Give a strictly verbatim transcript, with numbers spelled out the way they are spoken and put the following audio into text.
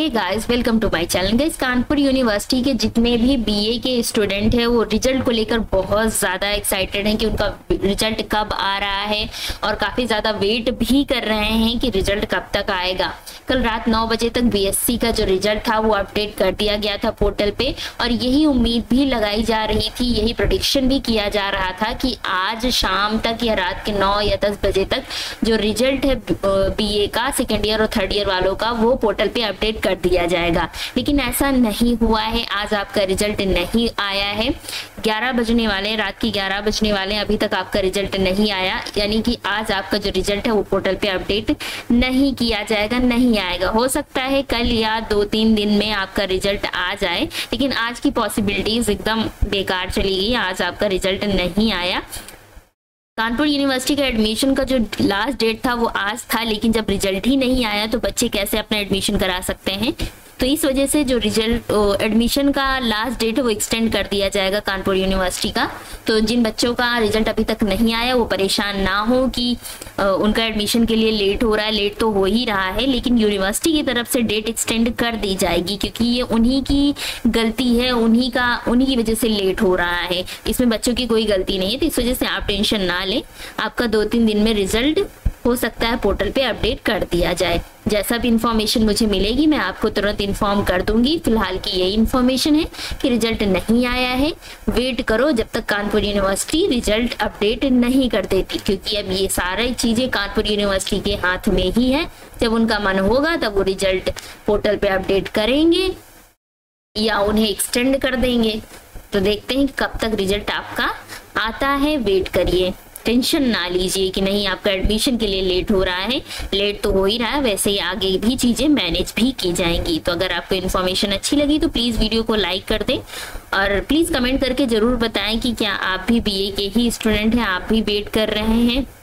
Hey guys, welcome to my channel. Guys, Kanpur university के जितने भी बीए के स्टूडेंट हैं वो रिजल्ट को लेकर बहुत ज़्यादा एक्साइटेड हैं कि उनका रिजल्ट कब आ रहा है और काफ़ी ज़्यादा वेट भी कर रहे हैं कि रिजल्ट कब तक आएगा। कल रात नौ बजे तक बीएससी का जो रिजल्ट था वो अपडेट कर दिया गया था पोर्टल पे, और यही उम्मीद भी लगाई जा रही थी, यही प्रेडिक्शन भी किया जा रहा था कि आज शाम तक या रात के नौ या दस बजे तक जो रिजल्ट है बीए का सेकेंड ईयर और थर्ड ईयर वालों का वो पोर्टल पे अपडेट कर दिया जाएगा, लेकिन ऐसा नहीं हुआ है। आज आपका रिजल्ट नहीं आया है। ग्यारह बजने वाले, रात की ग्यारह बजने वाले, अभी तक आपका रिजल्ट नहीं आया, यानी कि आज आपका जो रिजल्ट है वो पोर्टल पे अपडेट नहीं किया जाएगा, नहीं आएगा। हो सकता है कल या दो तीन दिन में आपका रिजल्ट आ जाए, लेकिन आज की पॉसिबिलिटीज एकदम बेकार चली गई। आज आपका रिजल्ट नहीं आया। कानपुर यूनिवर्सिटी का एडमिशन का जो लास्ट डेट था वो आज था, लेकिन जब रिजल्ट ही नहीं आया तो बच्चे कैसे अपना एडमिशन करा सकते हैं। तो इस वजह से जो रिजल्ट एडमिशन का लास्ट डेट है वो एक्सटेंड कर दिया जाएगा कानपुर यूनिवर्सिटी का। तो जिन बच्चों का रिजल्ट अभी तक नहीं आया वो परेशान ना हो कि आ, उनका एडमिशन के लिए लेट हो रहा है। लेट तो हो ही रहा है, लेकिन यूनिवर्सिटी की तरफ से डेट एक्सटेंड कर दी जाएगी, क्योंकि ये उन्हीं की गलती है, उन्हीं का उन्हीं की वजह से लेट हो रहा है। इसमें बच्चों की कोई गलती नहीं है। तो इस वजह से आप टेंशन ना लें, आपका दो तीन दिन में रिजल्ट हो सकता है पोर्टल पे अपडेट कर दिया जाए। जैसा भी इन्फॉर्मेशन मुझे मिलेगी मैं आपको तुरंत इन्फॉर्म कर दूंगी। फिलहाल की यही इन्फॉर्मेशन है कि रिजल्ट नहीं आया है। वेट करो जब तक कानपुर यूनिवर्सिटी रिजल्ट अपडेट नहीं कर देती, क्योंकि अब ये सारी चीज़ें कानपुर यूनिवर्सिटी के हाथ में ही है। जब उनका मन होगा तब वो रिजल्ट पोर्टल पर अपडेट करेंगे या उन्हें एक्सटेंड कर देंगे। तो देखते हैं कब तक रिजल्ट आपका आता है। वेट करिए, टेंशन ना लीजिए कि नहीं आपका एडमिशन के लिए लेट हो रहा है। लेट तो हो ही रहा है, वैसे ही आगे भी चीज़ें मैनेज भी की जाएंगी। तो अगर आपको इन्फॉर्मेशन अच्छी लगी तो प्लीज़ वीडियो को लाइक कर दें और प्लीज़ कमेंट करके ज़रूर बताएं कि क्या आप भी बीए के ही स्टूडेंट हैं, आप भी वेट कर रहे हैं।